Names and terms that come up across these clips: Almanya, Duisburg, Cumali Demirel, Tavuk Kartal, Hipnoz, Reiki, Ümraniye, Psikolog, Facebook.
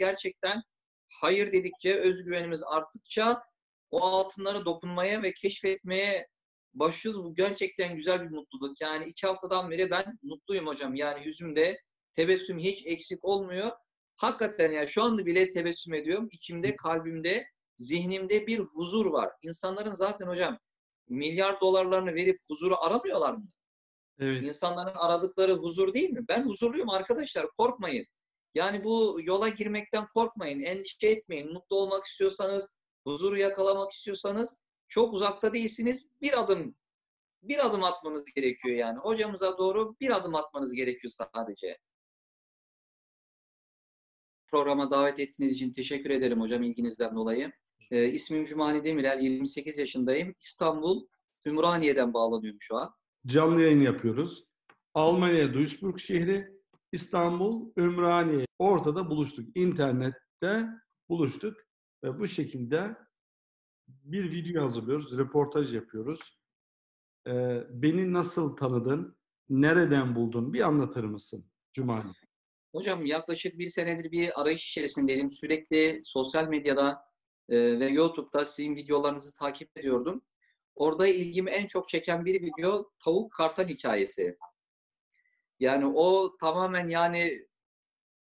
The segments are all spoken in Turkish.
gerçekten hayır dedikçe, özgüvenimiz arttıkça o altınlara dokunmaya ve keşfetmeye başlıyoruz. Bu gerçekten güzel bir mutluluk. Yani 2 haftadan beri ben mutluyum hocam. Yani yüzümde tebessüm hiç eksik olmuyor. Hakikaten yani şu anda bile tebessüm ediyorum. İçimde, kalbimde, zihnimde bir huzur var. İnsanların zaten hocam milyar dolarlarını verip huzuru aramıyorlar mı? Evet. İnsanların aradıkları huzur değil mi? Ben huzurluyum arkadaşlar, korkmayın. Yani bu yola girmekten korkmayın, endişe etmeyin. Mutlu olmak istiyorsanız, huzuru yakalamak istiyorsanız çok uzakta değilsiniz. Bir adım atmanız gerekiyor yani. Hocamıza doğru bir adım atmanız gerekiyor sadece. Programa davet ettiğiniz için teşekkür ederim hocam, ilginizden dolayı. İsmim Cumali Demirel, 28 yaşındayım. İstanbul, Ümraniye'den bağlanıyorum şu an. Canlı yayın yapıyoruz. Almanya, Duisburg şehri, İstanbul, Ümraniye. Ortada buluştuk. İnternette buluştuk. Ve bu şekilde bir video hazırlıyoruz, röportaj yapıyoruz. Beni nasıl tanıdın, nereden buldun bir anlatır mısın Cumali? Hocam yaklaşık 1 senedir bir arayış içerisindeydim. Sürekli sosyal medyada ve YouTube'da sizin videolarınızı takip ediyordum. Orada ilgimi en çok çeken bir video Tavuk Kartal hikayesi. Yani o tamamen yani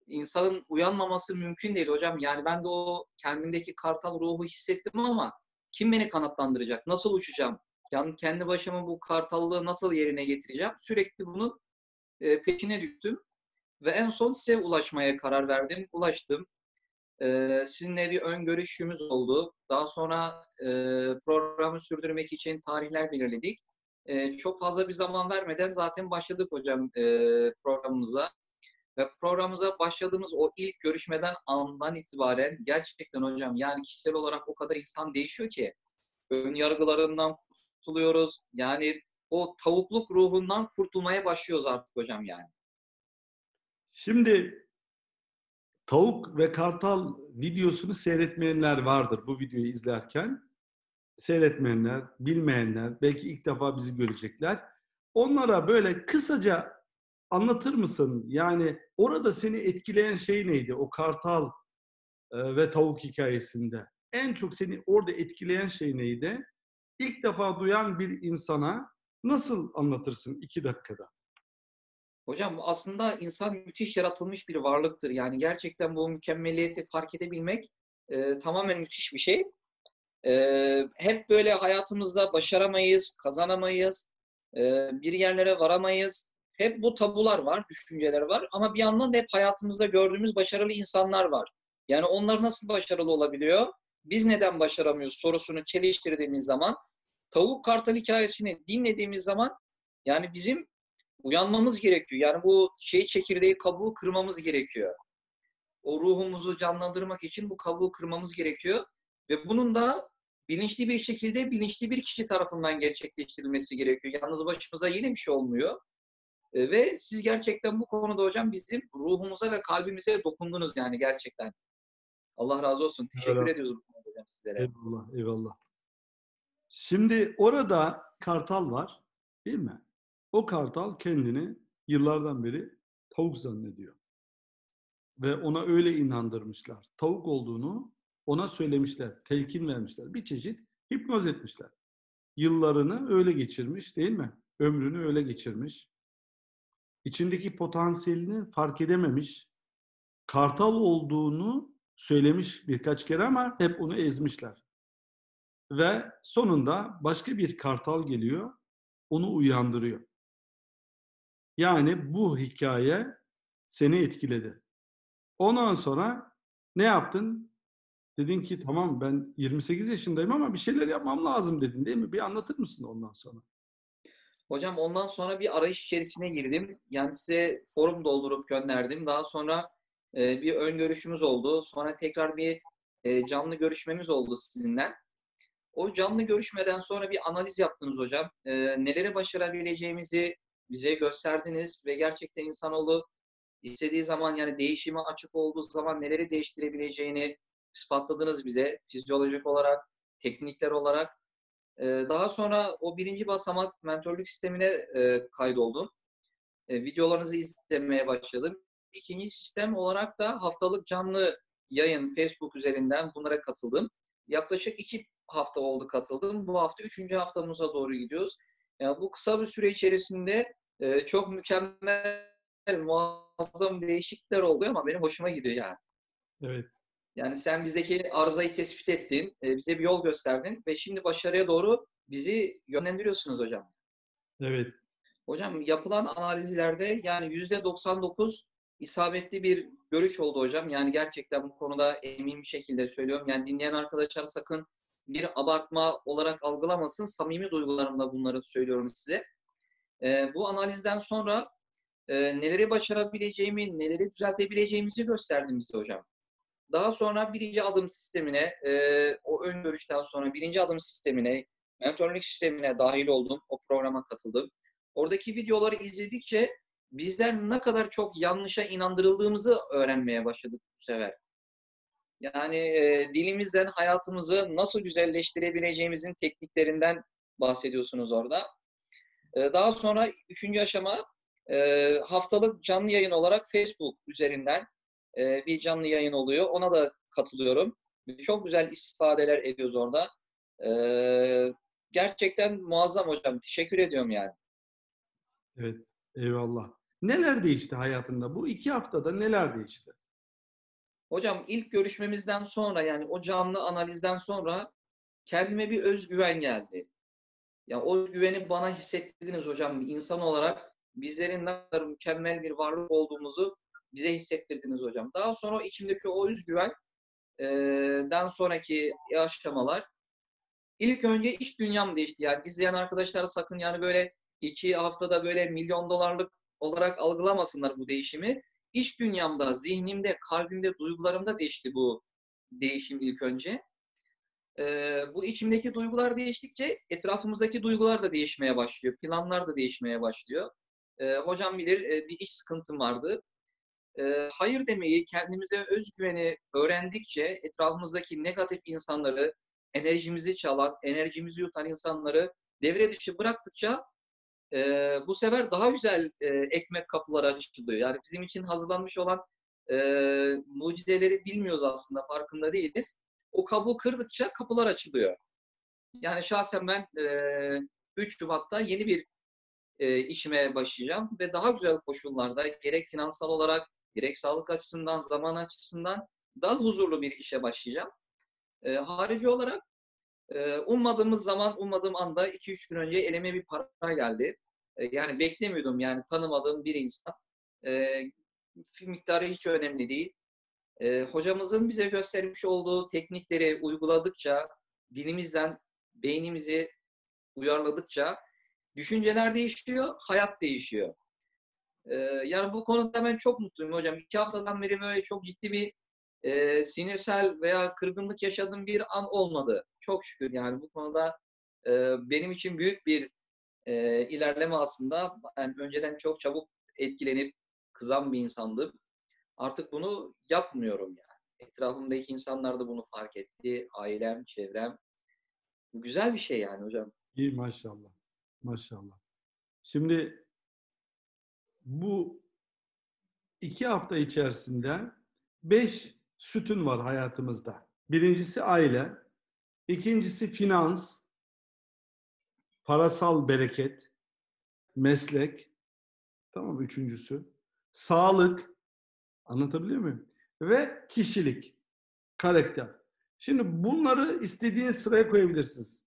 insanın uyanmaması mümkün değil hocam. Yani ben de o kendimdeki kartal ruhu hissettim ama kim beni kanatlandıracak? Nasıl uçacağım? Yani kendi başıma bu kartallığı nasıl yerine getireceğim? Sürekli bunun peşine düştüm. Ve en son size ulaşmaya karar verdim. Ulaştım. Sizinle bir ön görüşümüz oldu. Daha sonra programı sürdürmek için tarihler belirledik. Çok fazla bir zaman vermeden zaten başladık hocam programımıza. Ve programımıza başladığımız o ilk görüşmeden andan itibaren gerçekten hocam yani kişisel olarak o kadar insan değişiyor ki. Ön yargılarından kurtuluyoruz. Yani o tavukluk ruhundan kurtulmaya başlıyoruz artık hocam yani. Şimdi Tavuk ve Kartal videosunu seyretmeyenler vardır bu videoyu izlerken. Seyretmeyenler, bilmeyenler, belki ilk defa bizi görecekler. Onlara böyle kısaca anlatır mısın? Yani orada seni etkileyen şey neydi? O Kartal ve Tavuk hikayesinde. En çok seni orada etkileyen şey neydi? İlk defa duyan bir insana nasıl anlatırsın 2 dakikada? Hocam aslında insan müthiş yaratılmış bir varlıktır. Yani gerçekten bu mükemmeliyeti fark edebilmek tamamen müthiş bir şey. Hep böyle hayatımızda başaramayız, kazanamayız, bir yerlere varamayız. Hep bu tabular var, düşünceler var ama bir yandan da hep hayatımızda gördüğümüz başarılı insanlar var. Yani onlar nasıl başarılı olabiliyor? Biz neden başaramıyoruz sorusunu çeliştirdiğimiz zaman, Tavuk Kartal hikayesini dinlediğimiz zaman yani bizim uyanmamız gerekiyor. Yani bu çekirdeği, kabuğu kırmamız gerekiyor. O ruhumuzu canlandırmak için bu kabuğu kırmamız gerekiyor. Ve bunun da bilinçli bir şekilde, bilinçli bir kişi tarafından gerçekleştirilmesi gerekiyor. Yalnız başımıza yine bir şey olmuyor. Ve siz gerçekten bu konuda hocam bizim ruhumuza ve kalbimize dokundunuz yani gerçekten. Allah razı olsun. Teşekkür ediyoruz hocam sizlere. Eyvallah, eyvallah. Şimdi orada kartal var, değil mi? O kartal kendini yıllardan beri tavuk zannediyor. Ve ona öyle inandırmışlar. Tavuk olduğunu ona söylemişler, telkin vermişler. Bir çeşit hipnoz etmişler. Yıllarını öyle geçirmiş değil mi? Ömrünü öyle geçirmiş. İçindeki potansiyelini fark edememiş. Kartal olduğunu söylemiş birkaç kere ama hep onu ezmişler. Ve sonunda başka bir kartal geliyor, onu uyandırıyor. Yani bu hikaye seni etkiledi. Ondan sonra ne yaptın? Dedin ki tamam ben 28 yaşındayım ama bir şeyler yapmam lazım dedin değil mi? Bir anlatır mısın ondan sonra? Hocam ondan sonra bir arayış içerisine girdim. Yani size forum doldurup gönderdim. Daha sonra bir ön görüşümüz oldu. Sonra tekrar bir canlı görüşmemiz oldu sizinle. O canlı görüşmeden sonra bir analiz yaptınız hocam. Neleri başarabileceğimizi bize gösterdiniz ve gerçekten insanoğlu istediği zaman yani değişime açık olduğu zaman neleri değiştirebileceğini ispatladınız bize fizyolojik olarak, teknikler olarak. Daha sonra o 1. basamak mentorluk sistemine kaydoldum. Videolarınızı izlemeye başladım. 2. sistem olarak da haftalık canlı yayın, Facebook üzerinden bunlara katıldım. Yaklaşık 2 hafta oldu katıldım. Bu hafta 3. haftamıza doğru gidiyoruz. Yani bu kısa bir süre içerisinde çok mükemmel, muazzam değişiklikler oluyor ama benim hoşuma gidiyor yani. Evet. Yani sen bizdeki arızayı tespit ettin, bize bir yol gösterdin ve şimdi başarıya doğru bizi yönlendiriyorsunuz hocam. Evet. Hocam yapılan analizlerde yani %99 isabetli bir görüş oldu hocam. Yani gerçekten bu konuda emin bir şekilde söylüyorum. Yani dinleyen arkadaşlar sakın bir abartma olarak algılamasın. Samimi duygularımla bunları söylüyorum size. Bu analizden sonra neleri başarabileceğimi, neleri düzeltebileceğimizi gösterdim bize hocam. Daha sonra birinci adım sistemine, o ön görüşten sonra birinci adım sistemine, mentorluk sistemine dahil oldum. O programa katıldım. Oradaki videoları izledikçe bizler ne kadar çok yanlışa inandırıldığımızı öğrenmeye başladık bu sefer. Yani dilimizden hayatımızı nasıl güzelleştirebileceğimizin tekniklerinden bahsediyorsunuz orada. Daha sonra 3. aşama haftalık canlı yayın olarak Facebook üzerinden bir canlı yayın oluyor. Ona da katılıyorum. Çok güzel istifadeler ediyoruz orada. Gerçekten muazzam hocam. Teşekkür ediyorum yani. Evet. Eyvallah. Neler değişti hayatında? Bu 2 haftada neler değişti? Hocam ilk görüşmemizden sonra yani o canlı analizden sonra kendime bir özgüven geldi. Ya o güveni bana hissettirdiniz hocam. İnsan olarak bizlerin ne kadar mükemmel bir varlık olduğumuzu bize hissettirdiniz hocam. Daha sonra içimdeki o özgüvenden sonraki aşamalar. İlk önce iş dünyam değişti. Yani izleyen arkadaşlar sakın yani böyle 2 haftada böyle milyon dolarlık olarak algılamasınlar bu değişimi. İş dünyamda, zihnimde, kalbimde, duygularımda değişti bu değişim ilk önce. Bu içimdeki duygular değiştikçe etrafımızdaki duygular da değişmeye başlıyor. Planlar da değişmeye başlıyor. Hocam bilir bir iş sıkıntım vardı. Hayır demeyi, kendimize özgüveni öğrendikçe etrafımızdaki negatif insanları, enerjimizi çalan, enerjimizi yutan insanları devre dışı bıraktıkça bu sefer daha güzel ekmek kapıları açıldı. Yani bizim için hazırlanmış olan mucizeleri bilmiyoruz aslında, farkında değiliz. O kabuğu kırdıkça kapılar açılıyor. Yani şahsen ben 3 Şubat'ta yeni bir işime başlayacağım ve daha güzel koşullarda gerek finansal olarak, gerek sağlık açısından, zaman açısından daha huzurlu bir işe başlayacağım. Harici olarak ummadığımız zaman, ummadığım anda 2-3 gün önce elime bir para geldi. Yani beklemiyordum yani tanımadığım bir insan. Miktarı hiç önemli değil. Hocamızın bize göstermiş olduğu teknikleri uyguladıkça, dilimizden beynimizi uyarladıkça düşünceler değişiyor, hayat değişiyor. Yani bu konuda ben çok mutluyum hocam. 2 haftadan beri böyle çok ciddi bir sinirsel veya kırgınlık yaşadığım bir an olmadı. Çok şükür yani bu konuda benim için büyük bir ilerleme aslında. Yani önceden çok çabuk etkilenip kızan bir insandım. Artık bunu yapmıyorum yani. Etrafımdaki insanlar da bunu fark etti. Ailem, çevrem. Bu güzel bir şey yani hocam. İyi maşallah. Maşallah. Şimdi bu 2 hafta içerisinde 5 sütun var hayatımızda. Birincisi aile, ikincisi finans, parasal bereket, meslek, tamam, üçüncüsü sağlık, anlatabiliyor muyum? Ve kişilik, karakter. Şimdi bunları istediğiniz sıraya koyabilirsiniz.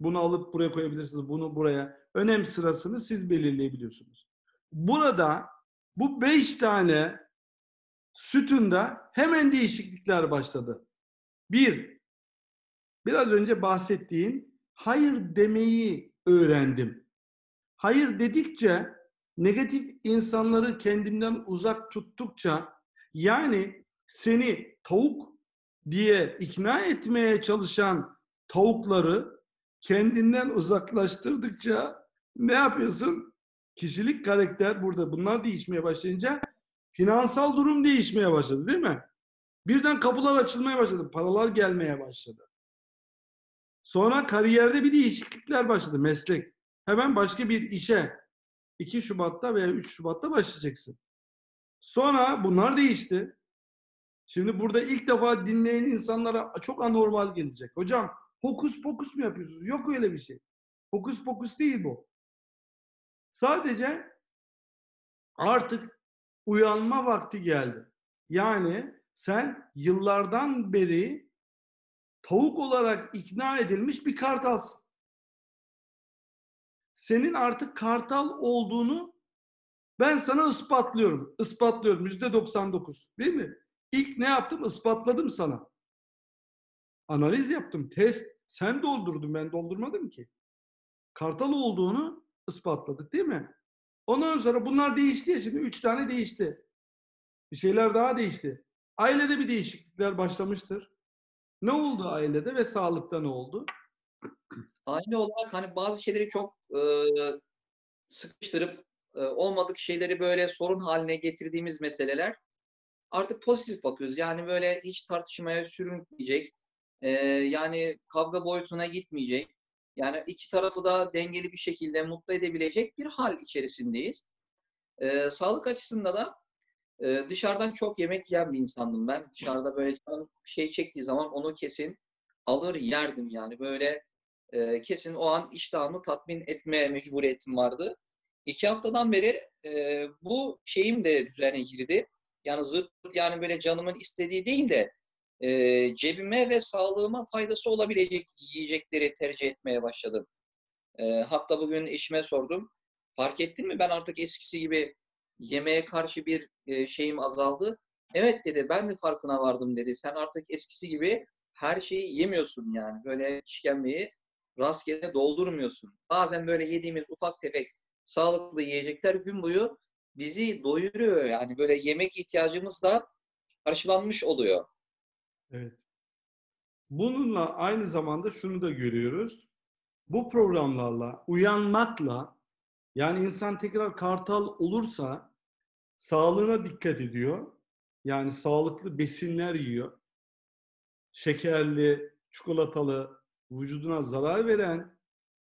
Bunu alıp buraya koyabilirsiniz, bunu buraya. Önem sırasını siz belirleyebiliyorsunuz. Burada bu 5 tane sütunda hemen değişiklikler başladı. 1. Biraz önce bahsettiğin hayır demeyi öğrendim. Hayır dedikçe, negatif insanları kendimden uzak tuttukça, yani seni tavuk diye ikna etmeye çalışan tavukları kendinden uzaklaştırdıkça ne yapıyorsun? Kişilik, karakter, burada bunlar değişmeye başlayınca finansal durum değişmeye başladı, değil mi? Birden kapılar açılmaya başladı. Paralar gelmeye başladı. Sonra kariyerde bir değişiklikler başladı. Meslek. Hemen başka bir işe 2 Şubat'ta veya 3 Şubat'ta başlayacaksın. Sonra bunlar değişti. Şimdi burada ilk defa dinleyen insanlara çok anormal gelecek. Hocam hokus pokus mu yapıyorsunuz? Yok öyle bir şey. Hokus pokus değil bu. Sadece artık uyanma vakti geldi. Yani sen yıllardan beri tavuk olarak ikna edilmiş bir kartalsın. Senin artık kartal olduğunu ben sana ispatlıyorum. Ispatlıyorum. %99. Değil mi? İlk ne yaptım? Ispatladım sana. Analiz yaptım. Test. Sen doldurdun. Ben doldurmadım ki. Kartal olduğunu ispatladık. Değil mi? Ondan sonra bunlar değişti ya. Şimdi 3 tane değişti. Bir şeyler daha değişti. Ailede bir değişiklikler başlamıştır. Ne oldu ailede ve sağlıkta ne oldu? Aile olarak hani bazı şeyleri çok sıkıştırıp olmadık şeyleri böyle sorun haline getirdiğimiz meseleler artık pozitif bakıyoruz. Yani böyle hiç tartışmaya sürünmeyecek. Yani kavga boyutuna gitmeyecek. Yani iki tarafı da dengeli bir şekilde mutlu edebilecek bir hal içerisindeyiz. Sağlık açısında da dışarıdan çok yemek yiyen bir insandım ben. Dışarıda böyle canım şey çektiği zaman onu kesin alır yerdim yani. Böyle kesin o an iştahımı tatmin etmeye mecburiyetim vardı. 2 haftadan beri bu şeyim de düzene girdi. Yani zırt yani böyle canımın istediği değil de cebime ve sağlığıma faydası olabilecek yiyecekleri tercih etmeye başladım. Hatta bugün eşime sordum. Fark ettin mi ben artık eskisi gibi yemeğe karşı bir şeyim azaldı. Evet dedi ben de farkına vardım dedi. Sen artık eskisi gibi her şeyi yemiyorsun yani. Böyle işkembeyi rastgele doldurmuyorsun. Bazen böyle yediğimiz ufak tefek sağlıklı yiyecekler gün boyu bizi doyuruyor. Yani böyle yemek ihtiyacımız da karşılanmış oluyor. Evet. Bununla aynı zamanda şunu da görüyoruz. Bu programlarla, uyanmakla yani insan tekrar kartal olursa sağlığına dikkat ediyor. Yani sağlıklı besinler yiyor. Şekerli, çikolatalı, vücuduna zarar veren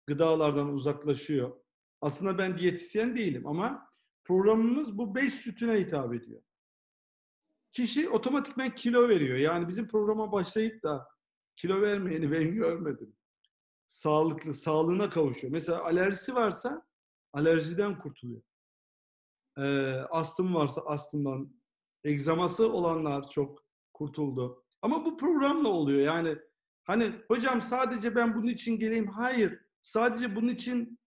gıdalardan uzaklaşıyor. Aslında ben diyetisyen değilim ama programımız bu 5 sütüne hitap ediyor. Kişi otomatikman kilo veriyor. Yani bizim programa başlayıp da kilo vermeyeni ben görmedim. Sağlıklı, sağlığına kavuşuyor. Mesela alerjisi varsa alerjiden kurtuluyor. Astım varsa astımdan, egzaması olanlar çok kurtuldu. Ama bu programla oluyor. Yani hani hocam sadece ben bunun için geleyim. Hayır. Sadece bunun için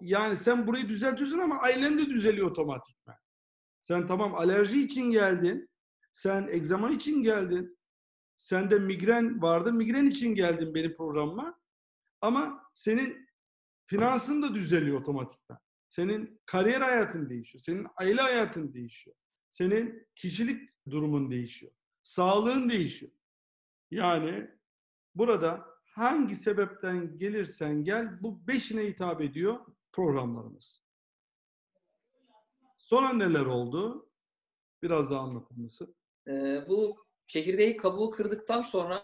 yani sen burayı düzeltiyorsun ama ailen de düzeliyor otomatikman. Sen tamam alerji için geldin. Sen egzama için geldin. Sende migren vardı. Migren için geldin benim programıma. Ama senin finansın da düzeliyor otomatikman. Senin kariyer hayatın değişiyor. Senin aile hayatın değişiyor. Senin kişilik durumun değişiyor. Sağlığın değişiyor. Yani burada hangi sebepten gelirsen gel bu 5'ine hitap ediyor programlarımız. Sonra neler oldu? Biraz daha anlatılması. Bu çekirdeği kabuğu kırdıktan sonra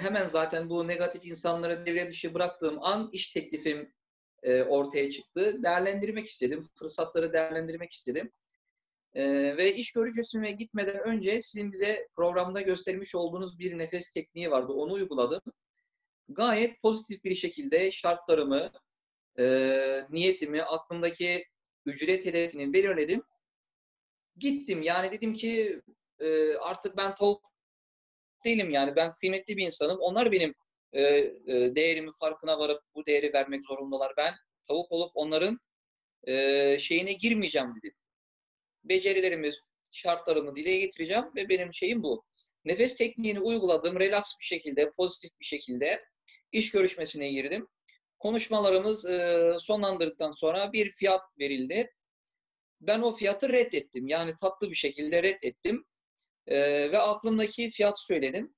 hemen zaten bu negatif insanları devre dışı bıraktığım an iş teklifim ortaya çıktı. Değerlendirmek istedim. Fırsatları değerlendirmek istedim. Ve iş görüşmesine gitmeden önce sizin bize programda göstermiş olduğunuz bir nefes tekniği vardı. Onu uyguladım. Gayet pozitif bir şekilde şartlarımı, niyetimi, aklımdaki ücret hedefini belirledim. Gittim. Yani dedim ki artık ben tavuk değilim yani. Ben kıymetli bir insanım. Onlar benim değerimi farkına varıp bu değeri vermek zorundalar. Ben tavuk olup onların şeyine girmeyeceğim dedim. Becerilerimi, şartlarımı dile getireceğim ve benim şeyim bu. Nefes tekniğini uyguladım. Relax bir şekilde, pozitif bir şekilde iş görüşmesine girdim. Konuşmalarımız sonlandırdıktan sonra bir fiyat verildi. Ben o fiyatı reddettim. Yani tatlı bir şekilde reddettim. Ve aklımdaki fiyatı söyledim.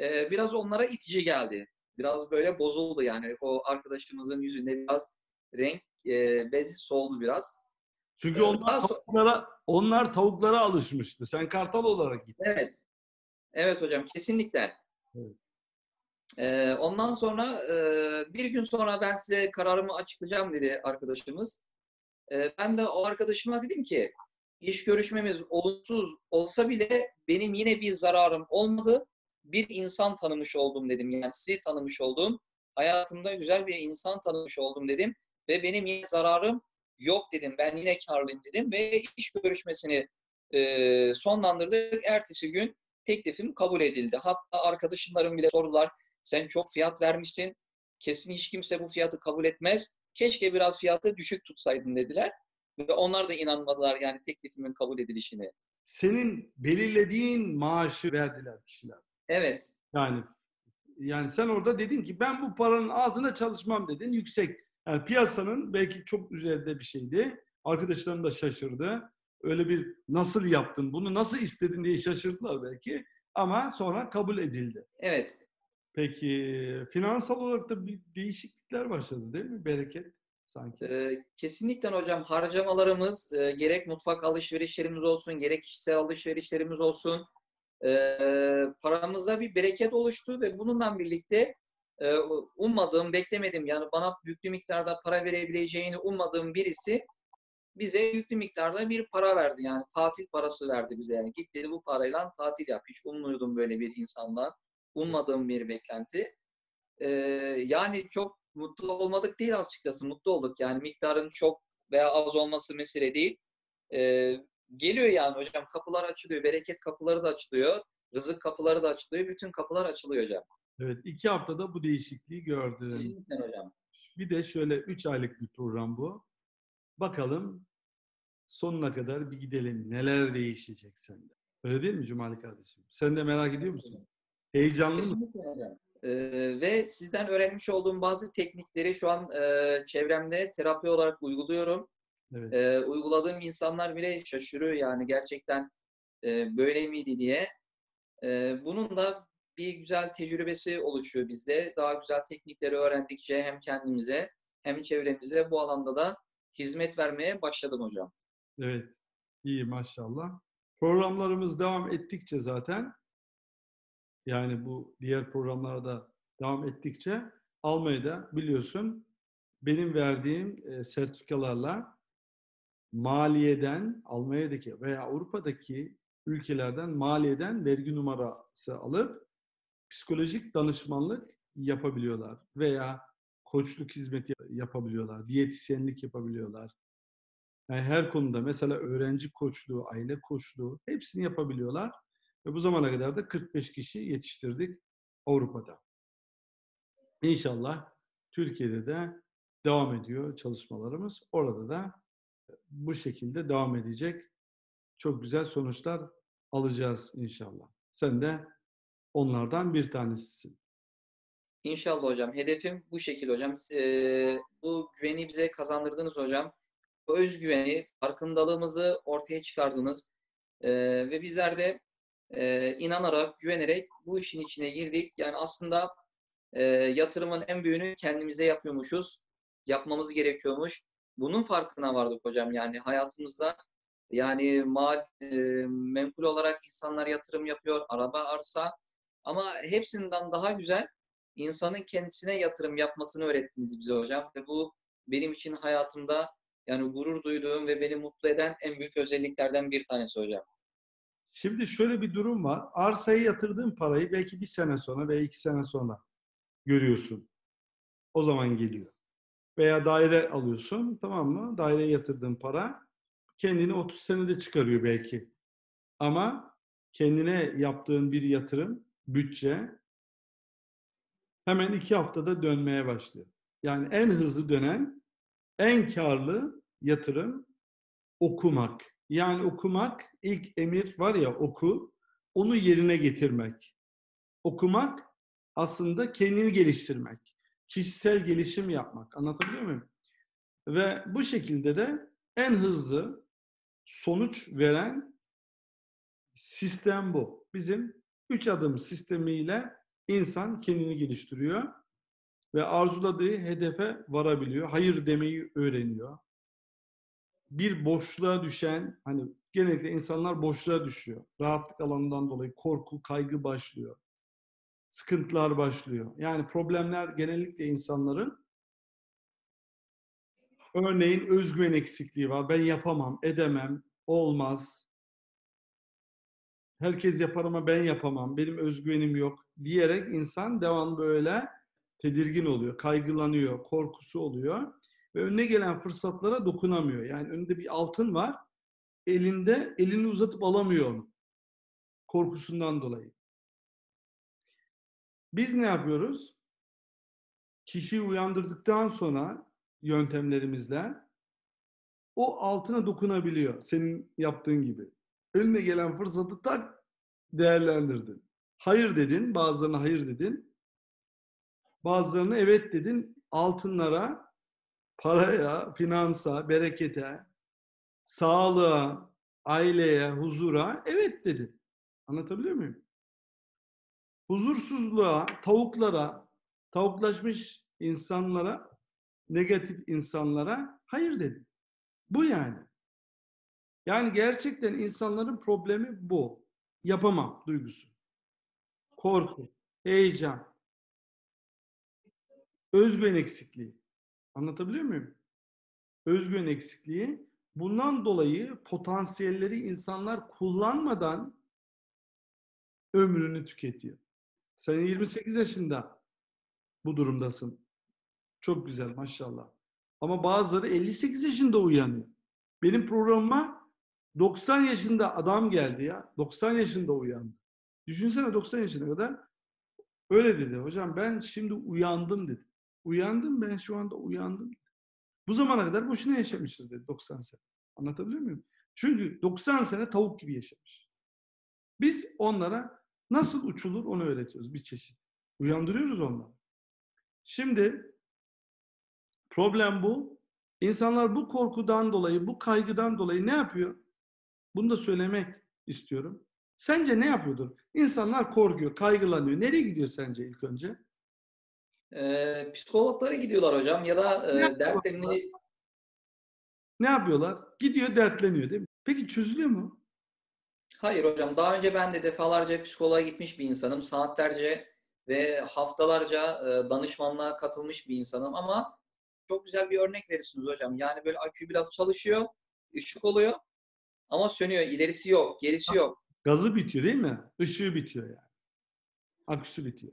Biraz onlara itici geldi. Biraz böyle bozuldu yani. O arkadaşımızın yüzünde biraz renk bezi soldu biraz. Çünkü onlar tavuklara alışmıştı. Sen kartal olarak gittin. Evet. Evet hocam kesinlikle. Evet. Ondan sonra bir gün sonra ben size kararımı açıklayacağım dedi arkadaşımız. Ben de o arkadaşıma dedim ki İş görüşmemiz olumsuz olsa bile benim yine bir zararım olmadı. Bir insan tanımış oldum dedim. Yani sizi tanımış oldum. Hayatımda güzel bir insan tanımış oldum dedim. Ve benim yine zararım yok dedim. Ben yine karlıyım dedim. Ve iş görüşmesini sonlandırdık. Ertesi gün teklifim kabul edildi. Hatta arkadaşlarım bile sordular. Sen çok fiyat vermişsin. Kesin hiç kimse bu fiyatı kabul etmez. Keşke biraz fiyatı düşük tutsaydın dediler. Ve onlar da inanmadılar yani teklifimin kabul edilişine. Senin belirlediğin maaşı verdiler kişiler. Evet. Yani sen orada dedin ki ben bu paranın altında çalışmam dedin. Yüksek. Yani piyasanın belki çok üzerinde bir şeydi. Arkadaşlarım da şaşırdı. Öyle bir nasıl yaptın bunu nasıl istedin diye şaşırdılar belki. Ama sonra kabul edildi. Evet. Peki finansal olarak da bir değişiklikler başladı değil mi? Bereket. Sanki. Kesinlikle hocam harcamalarımız gerek mutfak alışverişlerimiz olsun gerek kişisel alışverişlerimiz olsun paramızda bir bereket oluştu ve bununla birlikte ummadığım, beklemedim yani bana yüklü miktarda para verebileceğini ummadığım birisi bize yüklü miktarda bir para verdi. Yani tatil parası verdi bize. Yani git dedi bu parayla tatil yap. Hiç ummuyordum böyle bir insandan. Ummadığım bir beklenti. Yani çok mutlu olmadık değil açıkçası. Mutlu olduk. Yani miktarın çok veya az olması mesele değil. Geliyor yani hocam. Kapılar açılıyor. Bereket kapıları da açılıyor. Rızık kapıları da açılıyor. Bütün kapılar açılıyor hocam. Evet. 2 haftada bu değişikliği gördüm. Kesinlikle hocam. Bir de şöyle 3 aylık bir program bu. Bakalım sonuna kadar bir gidelim. Neler değişecek sende? Öyle değil mi Cumali kardeşim? Sen de merak ediyor musun? Heyecanlı mısın? Ve sizden öğrenmiş olduğum bazı teknikleri şu an çevremde terapi olarak uyguluyorum. Evet. Uyguladığım insanlar bile şaşırıyor yani gerçekten böyle miydi diye. Bunun da bir güzel tecrübesi oluşuyor bizde. Daha güzel teknikleri öğrendikçe hem kendimize hem çevremize bu alanda da hizmet vermeye başladım hocam. Evet. İyi maşallah. Programlarımız devam ettikçe zaten yani bu diğer programlara da devam ettikçe Almanya'da biliyorsun benim verdiğim sertifikalarla maliyeden Almanya'daki veya Avrupa'daki ülkelerden maliyeden vergi numarası alıp psikolojik danışmanlık yapabiliyorlar veya koçluk hizmeti yapabiliyorlar, diyetisyenlik yapabiliyorlar. Yani her konuda mesela öğrenci koçluğu, aile koçluğu hepsini yapabiliyorlar. Ve bu zamana kadar da 45 kişi yetiştirdik Avrupa'da. İnşallah Türkiye'de de devam ediyor çalışmalarımız. Orada da bu şekilde devam edecek. Çok güzel sonuçlar alacağız inşallah. Sen de onlardan bir tanesisin. İnşallah hocam. Hedefim bu şekilde hocam. Bu güveni bize kazandırdınız hocam. Özgüveni, farkındalığımızı ortaya çıkardınız. Ve bizler de inanarak, güvenerek bu işin içine girdik. Yani aslında yatırımın en büyüğünü kendimize yapıyormuşuz. Yapmamız gerekiyormuş. Bunun farkına vardık hocam. Yani hayatımızda yani menkul olarak insanlar yatırım yapıyor. Araba, arsa. Ama hepsinden daha güzel İnsanın kendisine yatırım yapmasını öğrettiniz bize hocam. Ve bu benim için hayatımda yani gurur duyduğum ve beni mutlu eden en büyük özelliklerden bir tanesi hocam. Şimdi şöyle bir durum var. Arsaya yatırdığın parayı belki 1 sene sonra veya 2 sene sonra görüyorsun. O zaman geliyor. Veya daire alıyorsun, tamam mı? Daireye yatırdığın para kendini 30 senede çıkarıyor belki. Ama kendine yaptığın bir yatırım, bütçe hemen 2 haftada dönmeye başlıyor. Yani en hızlı dönen, en karlı yatırım okumak. Yani okumak, ilk emir var ya oku, onu yerine getirmek. Okumak aslında kendini geliştirmek. Kişisel gelişim yapmak. Anlatabiliyor muyum? Ve bu şekilde de en hızlı sonuç veren sistem bu. Bizim 3 adım sistemiyle İnsan kendini geliştiriyor ve arzuladığı hedefe varabiliyor. Hayır demeyi öğreniyor. Bir boşluğa düşen, hani genellikle insanlar boşluğa düşüyor. Rahatlık alanından dolayı korku, kaygı başlıyor. Sıkıntılar başlıyor. Yani problemler genellikle insanların örneğin özgüven eksikliği var. Ben yapamam, edemem. olmaz, herkes yapar ama ben yapamam, benim özgüvenim yok diyerek insan devamlı böyle tedirgin oluyor, kaygılanıyor, korkusu oluyor ve önüne gelen fırsatlara dokunamıyor. Yani önünde bir altın var, elinde, elini uzatıp alamıyor onu korkusundan dolayı. Biz ne yapıyoruz? Kişiyi uyandırdıktan sonra yöntemlerimizle o altına dokunabiliyor. Senin yaptığın gibi. Önüne gelen fırsatı tak değerlendirdin. Hayır dedin. Bazılarına hayır dedin. Bazılarına evet dedin. Altınlara, paraya, finansa, berekete, sağlığa, aileye, huzura evet dedin. Anlatabiliyor muyum? Huzursuzluğa, tavuklara, tavuklaşmış insanlara, negatif insanlara hayır dedin. Bu yani. Yani gerçekten insanların problemi bu. Yapamam duygusu. Korku, heyecan, özgüven eksikliği. Anlatabiliyor muyum? Özgüven eksikliği. Bundan dolayı potansiyelleri insanlar kullanmadan ömrünü tüketiyor. Sen 28 yaşında bu durumdasın. Çok güzel maşallah. Ama bazıları 58 yaşında uyanıyor. Benim programıma 90 yaşında adam geldi ya. 90 yaşında uyandı. Düşünsene 90 yaşına kadar öyle dedi. Hocam ben şimdi uyandım dedi. Uyandım, ben şu anda uyandım. Bu zamana kadar boşuna yaşamışız dedi 90 sene. Anlatabiliyor muyum? Çünkü 90 sene tavuk gibi yaşamış. Biz onlara nasıl uçulur onu öğretiyoruz bir çeşit. Uyandırıyoruz onları. Şimdi problem bu. İnsanlar bu korkudan dolayı, bu kaygıdan dolayı ne yapıyor? Bunu da söylemek istiyorum. Sence ne yapıyordur? İnsanlar korkuyor, kaygılanıyor. Nereye gidiyor sence ilk önce? Psikologlara gidiyorlar hocam ya da dertlerini... Ne yapıyorlar? Gidiyor, dertleniyor değil mi? Peki çözülüyor mu? Hayır hocam. Daha önce ben de defalarca psikoloğa gitmiş bir insanım. Saatlerce ve haftalarca danışmanlığa katılmış bir insanım ama çok güzel bir örnek verirsiniz hocam. Yani böyle akü biraz çalışıyor, ışık oluyor ama sönüyor. İlerisi yok, gerisi yok. Gazı bitiyor değil mi? Işığı bitiyor yani. Aküsü bitiyor.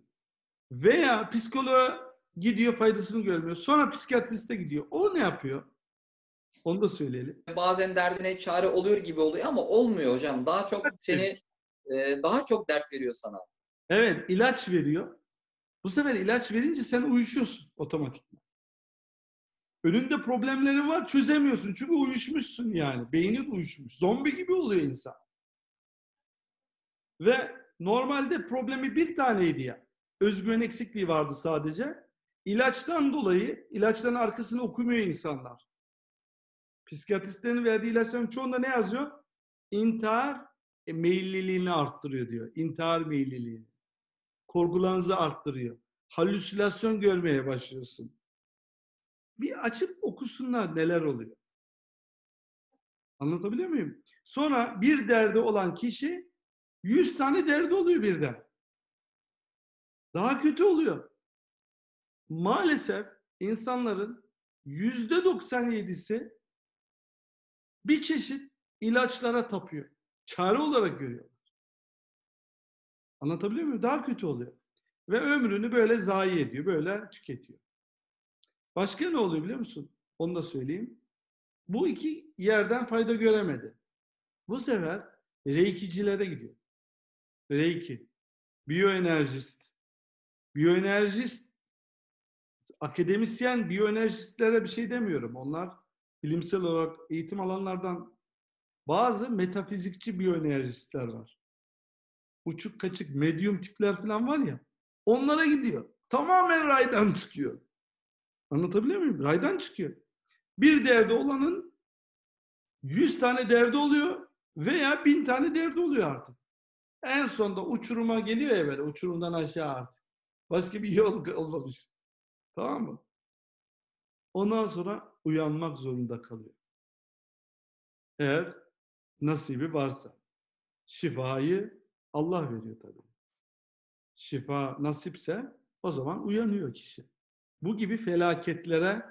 Veya psikoloğa gidiyor, faydasını görmüyor. Sonra psikiyatriste gidiyor. O ne yapıyor? Onu da söyleyelim. Bazen derdine çare oluyor gibi oluyor ama olmuyor hocam. Daha çok seni daha çok dert veriyor sana. Evet, ilaç veriyor. Bu sefer ilaç verince sen uyuşuyorsun otomatikman. Önünde problemlerin var, çözemiyorsun. Çünkü uyuşmuşsun yani. Beynin uyuşmuş. Zombi gibi oluyor insan. Ve normalde problemi bir taneydi ya. Özgüven eksikliği vardı sadece. İlaçtan dolayı, ilaçların arkasını okumuyor insanlar. Psikiyatristlerin verdiği ilaçların çoğunda ne yazıyor? İntihar meyilliliğini arttırıyor diyor. İntihar meyilliliğini. Korkularınızı arttırıyor. Halüsinasyon görmeye başlıyorsun. Bir açıp okusunlar neler oluyor. Anlatabiliyor muyum? Sonra bir derdi olan kişi 100 tane derdi oluyor birden. Daha kötü oluyor. Maalesef insanların %97'si bir çeşit ilaçlara tapıyor. Çare olarak görüyorlar. Anlatabiliyor muyum? Daha kötü oluyor. Ve ömrünü böyle zayi ediyor, böyle tüketiyor. Başka ne oluyor biliyor musun? Onu da söyleyeyim. Bu iki yerden fayda göremedi. Bu sefer reikicilere gidiyor. Reiki. Biyoenerjist. Biyoenerjist, akademisyen biyoenerjistlere bir şey demiyorum. Onlar bilimsel olarak eğitim alanlardan bazı metafizikçi biyoenerjistler var. Uçuk kaçık medyum tipler falan var ya. Onlara gidiyor. Tamamen raydan çıkıyor. Anlatabiliyor muyum? Raydan çıkıyor. Bir derdi olanın 100 tane derdi oluyor veya 1000 tane derdi oluyor artık. En sonunda uçuruma geliyor ya böyle. Uçurumdan aşağı artık. Başka bir yol olmamış. Tamam mı? Ondan sonra uyanmak zorunda kalıyor. Eğer nasibi varsa. Şifayı Allah veriyor tabii. Şifa nasipse o zaman uyanıyor kişi. Bu gibi felaketlere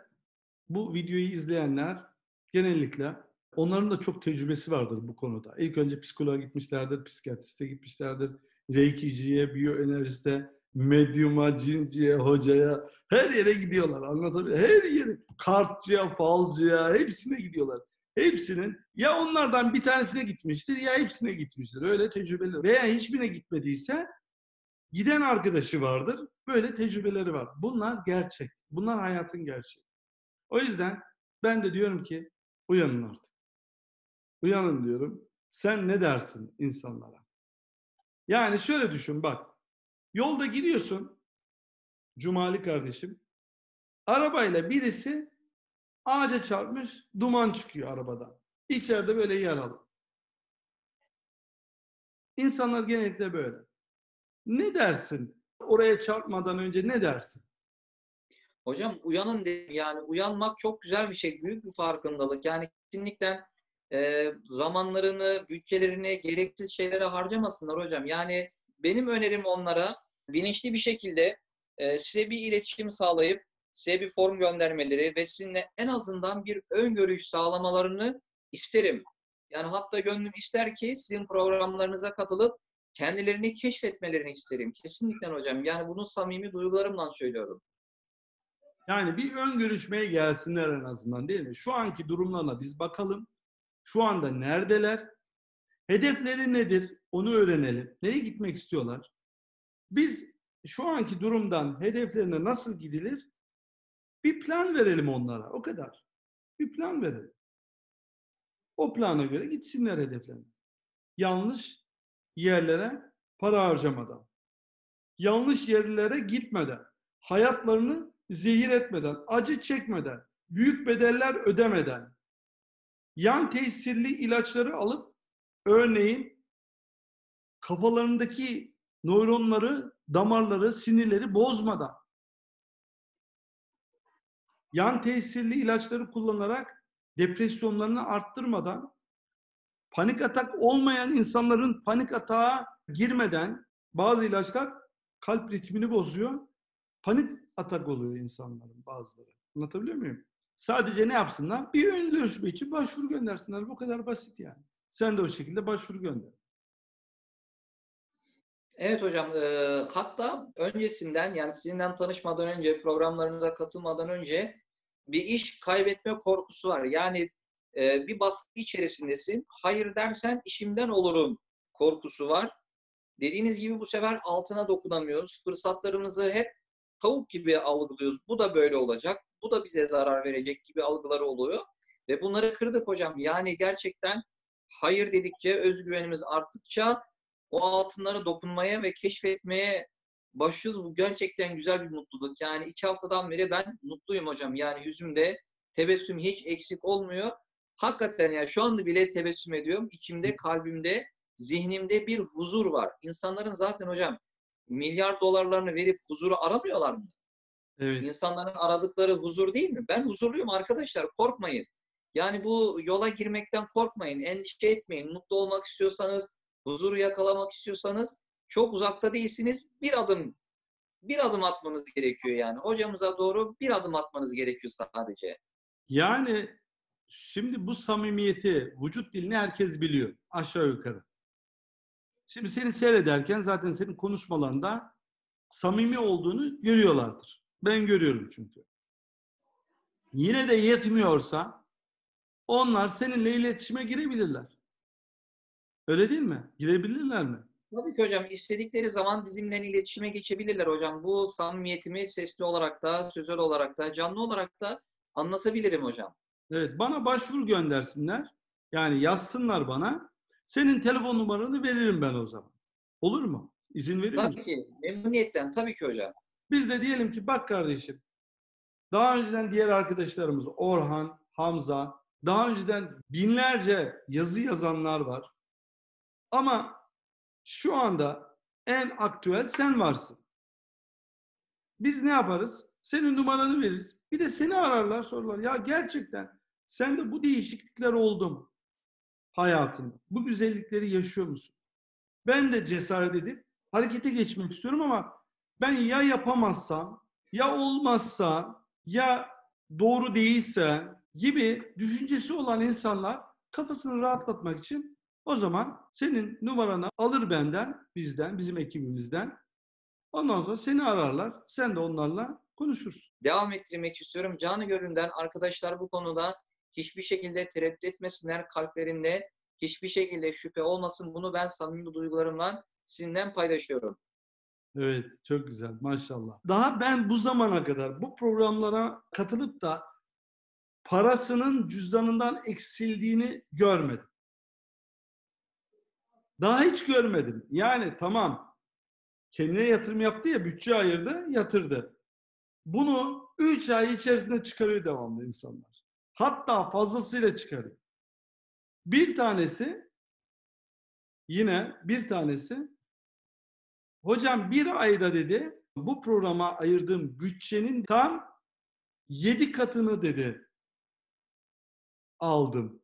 bu videoyu izleyenler genellikle Onların da çok tecrübesi vardır bu konuda. İlk önce psikoloğa gitmişlerdir, psikiyatriste gitmişlerdir, reikiciye, biyoenerjiste, medyuma, cinciye, hocaya, her yere gidiyorlar. Anlatabiliyor muyum? Her yere. Kartçıya, falcıya, hepsine gidiyorlar. Hepsinin ya onlardan bir tanesine gitmiştir ya hepsine gitmiştir. Öyle tecrübeli. Veya hiçbirine gitmediyse giden arkadaşı vardır. Böyle tecrübeleri var. Bunlar gerçek. Bunlar hayatın gerçeği. O yüzden ben de diyorum ki uyanın artık. Uyanın diyorum. Sen ne dersin insanlara? Yani şöyle düşün bak. Yolda gidiyorsun Cumali kardeşim. Arabayla birisi ağaca çarpmış, duman çıkıyor arabadan. İçeride böyle yaralı. İnsanlar genellikle böyle. Ne dersin? Oraya çarpmadan önce ne dersin? Hocam uyanın dedim. Yani uyanmak çok güzel bir şey. Büyük bir farkındalık. Yani kesinlikle zamanlarını, bütçelerini gereksiz şeylere harcamasınlar hocam. Yani benim önerim onlara bilinçli bir şekilde size bir iletişim sağlayıp size bir form göndermeleri ve sizinle en azından bir öngörüş sağlamalarını isterim. Yani hatta gönlüm ister ki sizin programlarınıza katılıp kendilerini keşfetmelerini isterim. Kesinlikle hocam. Yani bunu samimi duygularımla söylüyorum. Yani bir ön görüşmeye gelsinler en azından değil mi? Şu anki durumlarına biz bakalım. Şu anda neredeler? Hedefleri nedir? Onu öğrenelim. Nereye gitmek istiyorlar? Biz şu anki durumdan hedeflerine nasıl gidilir? Bir plan verelim onlara. O kadar. Bir plan verelim. O plana göre gitsinler hedeflerine. Yanlış yerlere para harcamadan, yanlış yerlere gitmeden, hayatlarını zehir etmeden, acı çekmeden, büyük bedeller ödemeden, yan tesirli ilaçları alıp örneğin kafalarındaki nöronları, damarları, sinirleri bozmadan, yan tesirli ilaçları kullanarak depresyonlarını arttırmadan, panik atak olmayan insanların panik atağa girmeden bazı ilaçlar kalp ritmini bozuyor. Panik atak oluyor insanların bazıları. Anlatabiliyor muyum? Sadece ne yapsınlar? Bir ön görüşme için başvuru göndersinler. Bu kadar basit yani. Sen de o şekilde başvuru gönder. Evet hocam. Hatta öncesinden yani sizinle tanışmadan önce, programlarınıza katılmadan önce bir iş kaybetme korkusu var. Yani bir baskı içerisindesin. Hayır dersen işimden olurum korkusu var. Dediğiniz gibi bu sefer altına dokunamıyoruz. Fırsatlarımızı hep tavuk gibi algılıyoruz. Bu da böyle olacak. Bu da bize zarar verecek gibi algıları oluyor. Ve bunları kırdık hocam. Yani gerçekten hayır dedikçe, özgüvenimiz arttıkça o altınlara dokunmaya ve keşfetmeye başlıyoruz. Bu gerçekten güzel bir mutluluk. Yani 2 haftadan beri ben mutluyum hocam. Yani yüzümde tebessüm hiç eksik olmuyor. Hakikaten ya şu anda bile tebessüm ediyorum. İçimde, kalbimde, zihnimde bir huzur var. İnsanların zaten hocam milyar dolarlarını verip huzuru aramıyorlar mı? Evet. İnsanların aradıkları huzur değil mi? Ben huzurluyum arkadaşlar, korkmayın. Yani bu yola girmekten korkmayın, endişe etmeyin. Mutlu olmak istiyorsanız, huzuru yakalamak istiyorsanız çok uzakta değilsiniz. Bir adım atmanız gerekiyor yani. Hocamıza doğru bir adım atmanız gerekiyor sadece. Yani şimdi bu samimiyeti, vücut dilini herkes biliyor aşağı yukarı. Şimdi seni seyrederken zaten senin konuşmalarında samimi olduğunu görüyorlardır. Ben görüyorum çünkü. Yine de yetmiyorsa onlar seninle iletişime girebilirler. Öyle değil mi? Girebilirler mi? Tabii ki hocam. İstedikleri zaman bizimle iletişime geçebilirler hocam. Bu samimiyetimi sesli olarak da, sözel olarak da, canlı olarak da anlatabilirim hocam. Evet, bana başvuru göndersinler. Yani yazsınlar bana. Senin telefon numaranı veririm ben o zaman. Olur mu? İzin verir misin? Tabii ki. Memnuniyetten. Tabii ki hocam. Biz de diyelim ki bak kardeşim, daha önceden diğer arkadaşlarımız Orhan, Hamza, daha önceden binlerce yazı yazanlar var. Ama şu anda en aktüel sen varsın. Biz ne yaparız? Senin numaranı veririz. Bir de seni ararlar, sorular. Ya gerçekten sen de bu değişiklikler oldu mu hayatında? Bu güzellikleri yaşıyor musun? Ben de cesaret edip harekete geçmek istiyorum ama ben ya yapamazsam, ya olmazsa, ya doğru değilse gibi düşüncesi olan insanlar Kafasını rahatlatmak için o zaman senin numaranı alır benden, bizden, bizim ekibimizden. Ondan sonra seni ararlar. Sen de onlarla konuşursun. Devam ettirmek istiyorum. Canı gönülden arkadaşlar bu konuda hiçbir şekilde tereddüt etmesinler kalplerinde. Hiçbir şekilde şüphe olmasın. Bunu ben samimi duygularımla sizinle paylaşıyorum. Evet, çok güzel. Maşallah. Daha ben bu zamana kadar bu programlara katılıp da parasının cüzdanından eksildiğini görmedim. Daha hiç görmedim. Yani tamam, kendine yatırım yaptı ya, bütçe ayırdı, yatırdı. Bunu 3 ay içerisinde çıkarıyor devamlı insanlar. Hatta fazlasıyla çıkarıyor. Bir tanesi hocam bir ayda dedi bu programa ayırdığım bütçenin tam 7 katını dedi aldım.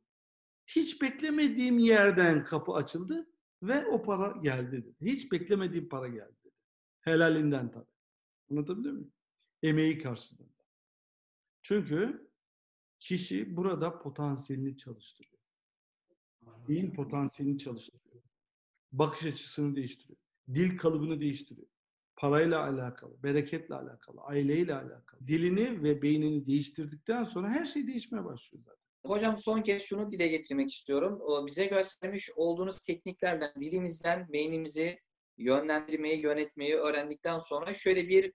Hiç beklemediğim yerden kapı açıldı ve o para geldi dedi. Hiç beklemediğim para geldi dedi. Helalinden tabii. Anlatabiliyor muyum? Emeği karşılığında. Çünkü kişi burada potansiyelini çalıştırıyor. Beyin potansiyelini çalıştırıyor. Bakış açısını değiştiriyor. Dil kalıbını değiştiriyor. Parayla alakalı, bereketle alakalı, aileyle alakalı. Dilini ve beynini değiştirdikten sonra her şey değişmeye başlıyor zaten. Hocam son kez şunu dile getirmek istiyorum. Bize göstermiş olduğunuz tekniklerden, dilimizden beynimizi yönlendirmeyi, yönetmeyi öğrendikten sonra şöyle bir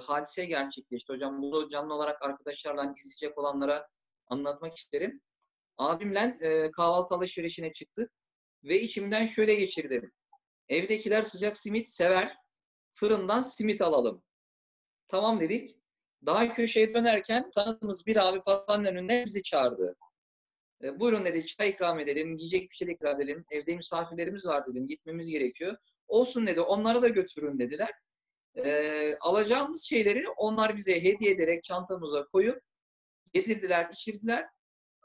hadise gerçekleşti. Hocam bunu canlı olarak arkadaşlarla izleyecek olanlara anlatmak isterim. Abimle kahvaltı alışverişine çıktık ve içimden şöyle geçirdim. Evdekiler sıcak simit sever. Fırından simit alalım. Tamam dedik. Daha köşeye dönerken tanıdığımız bir abi pastanın önünde bizi çağırdı. Buyurun dedi, çay ikram edelim, yiyecek bir şey de ikram edelim. Evde misafirlerimiz var dedim, gitmemiz gerekiyor. Olsun dedi, onlara da götürün dediler. Alacağımız şeyleri onlar bize hediye ederek çantamıza koyup yedirdiler, içirdiler.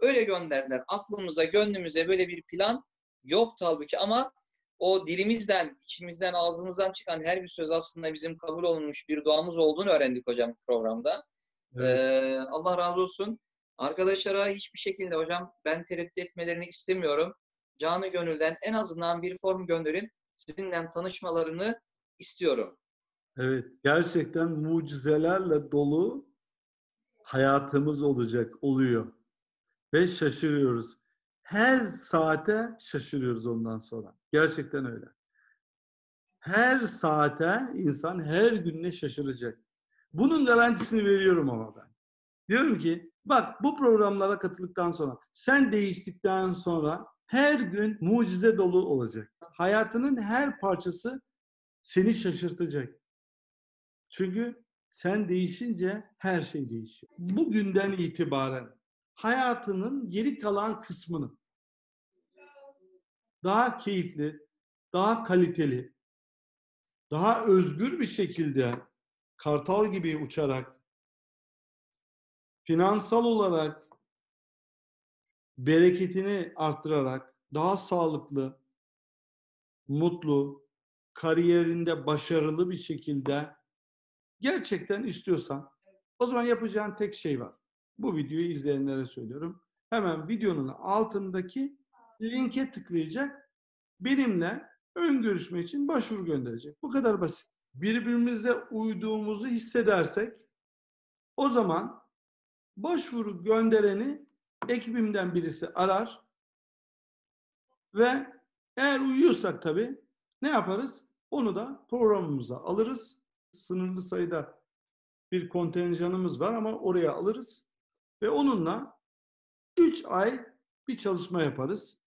Öyle gönderdiler. Aklımıza, gönlümüze böyle bir plan yoktu halbuki ama o dilimizden, içimizden, ağzımızdan çıkan her bir söz aslında bizim kabul olunmuş bir duamız olduğunu öğrendik hocam programda. Evet. Allah razı olsun. Arkadaşlara hiçbir şekilde hocam ben tereddüt etmelerini istemiyorum. Canı gönülden en azından bir form gönderin. Sizinle tanışmalarını istiyorum. Evet, gerçekten mucizelerle dolu hayatımız oluyor. Ve şaşırıyoruz. Her saate şaşırıyoruz ondan sonra. Gerçekten öyle. Her saate insan her gününe şaşıracak. Bunun garantisini veriyorum ama ben. Diyorum ki bak bu programlara katıldıktan sonra, sen değiştikten sonra her gün mucize dolu olacak. Hayatının her parçası seni şaşırtacak. Çünkü sen değişince her şey değişiyor. Bugünden itibaren hayatının geri kalan kısmını daha keyifli, daha kaliteli, daha özgür bir şekilde kartal gibi uçarak, finansal olarak bereketini arttırarak, daha sağlıklı, mutlu, kariyerinde başarılı bir şekilde gerçekten istiyorsan, o zaman yapacağın tek şey var. Bu videoyu izleyenlere söylüyorum. Hemen videonun altındaki linke tıklayacak. Benimle ön görüşme için başvuru gönderecek. Bu kadar basit. Birbirimize uyduğumuzu hissedersek o zaman başvuru göndereni ekibimden birisi arar ve eğer uyuyorsak tabii ne yaparız? Onu da programımıza alırız. Sınırlı sayıda bir kontenjanımız var ama oraya alırız. Ve onunla 3 ay bir çalışma yaparız.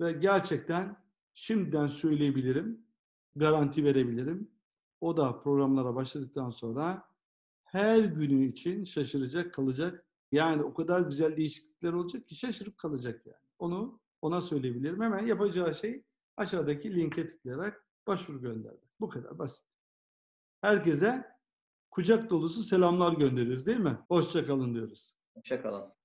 Ve gerçekten şimdiden söyleyebilirim, garanti verebilirim. O da programlara başladıktan sonra her günü için şaşıracak, kalacak. Yani o kadar güzel değişiklikler olacak ki şaşırıp kalacak yani. Ona söyleyebilirim. Hemen yapacağı şey aşağıdaki linke tıklayarak başvuru göndermek. Bu kadar basit. Herkese kucak dolusu selamlar gönderiyoruz değil mi? Hoşça kalın diyoruz. Hoşça kalın.